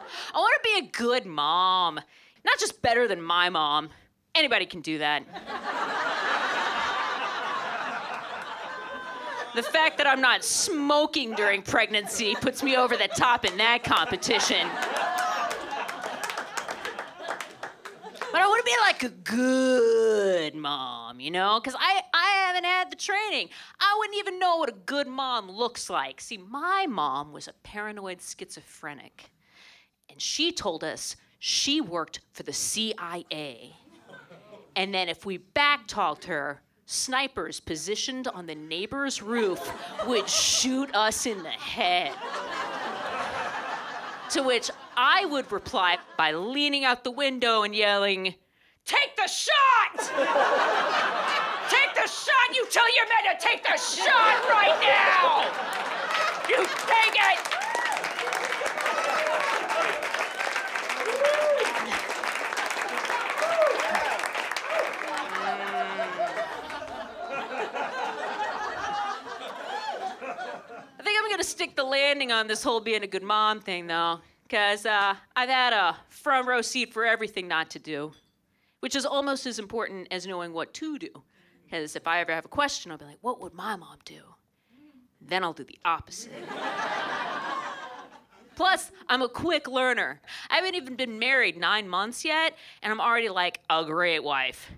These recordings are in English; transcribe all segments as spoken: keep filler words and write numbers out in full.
I want to be a good mom. Not just better than my mom. Anybody can do that. The fact that I'm not smoking during pregnancy puts me over the top in that competition. But I want to be like a good mom, you know? Because I, I haven't had the training. I wouldn't even know what a good mom looks like. See, my mom was a paranoid schizophrenic. And she told us she worked for the C I A. And then if we backtalked her, snipers positioned on the neighbor's roof would shoot us in the head. To which I would reply by leaning out the window and yelling, "Take the shot! Take the shot! You tell your men to take the shot right now! You take it!" I think I'm gonna stick the landing on this whole being a good mom thing, though. Because uh, I've had a front row seat for everything not to do, which is almost as important as knowing what to do. Because if I ever have a question, I'll be like, what would my mom do? Then I'll do the opposite. Plus, I'm a quick learner. I haven't even been married nine months yet, and I'm already like a great wife.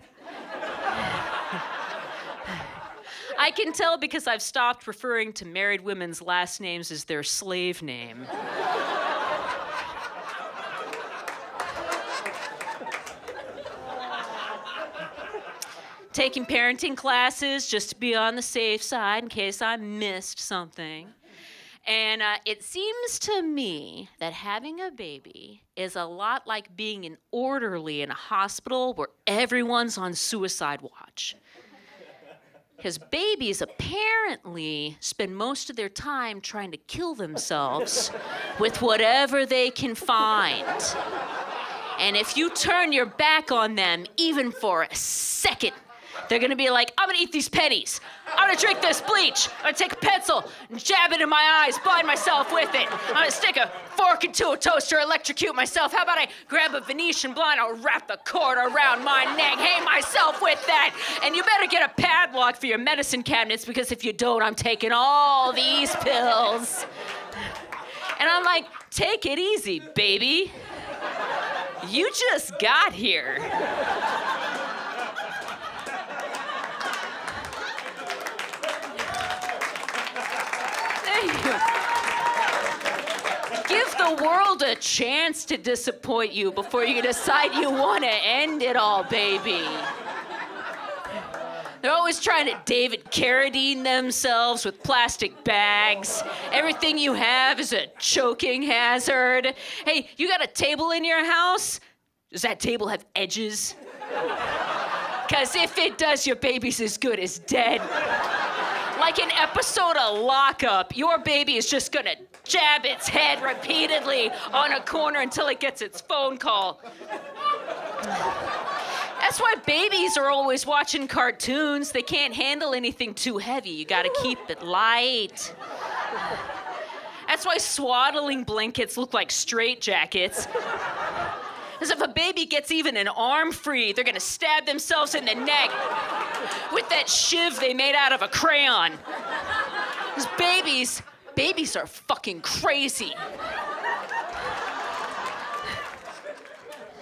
I can tell because I've stopped referring to married women's last names as their slave name. Taking parenting classes just to be on the safe side in case I missed something. And uh, it seems to me that having a baby is a lot like being an orderly in a hospital where everyone's on suicide watch. Because babies apparently spend most of their time trying to kill themselves with whatever they can find. And if you turn your back on them, even for a second, they're gonna be like, I'm gonna eat these pennies. I'm gonna drink this bleach. I'm gonna take a pencil and jab it in my eyes, blind myself with it. I'm gonna stick a fork into a toaster, electrocute myself. How about I grab a Venetian blind, I'll wrap the cord around my neck, hang myself with that. And you better get a padlock for your medicine cabinets because if you don't, I'm taking all these pills. And I'm like, take it easy, baby. You just got here. Give the world a chance to disappoint you before you decide you want to end it all, baby. They're always trying to David Carradine themselves with plastic bags. Everything you have is a choking hazard. Hey, you got a table in your house? Does that table have edges? Because if it does, your baby's as good as dead. Like an episode of Lock Up, your baby is just gonna jab its head repeatedly on a corner until it gets its phone call. That's why babies are always watching cartoons. They can't handle anything too heavy. You gotta keep it light. That's why swaddling blankets look like straitjackets. Because if a baby gets even an arm free, they're gonna stab themselves in the neck with that shiv they made out of a crayon. Because babies, babies are fucking crazy.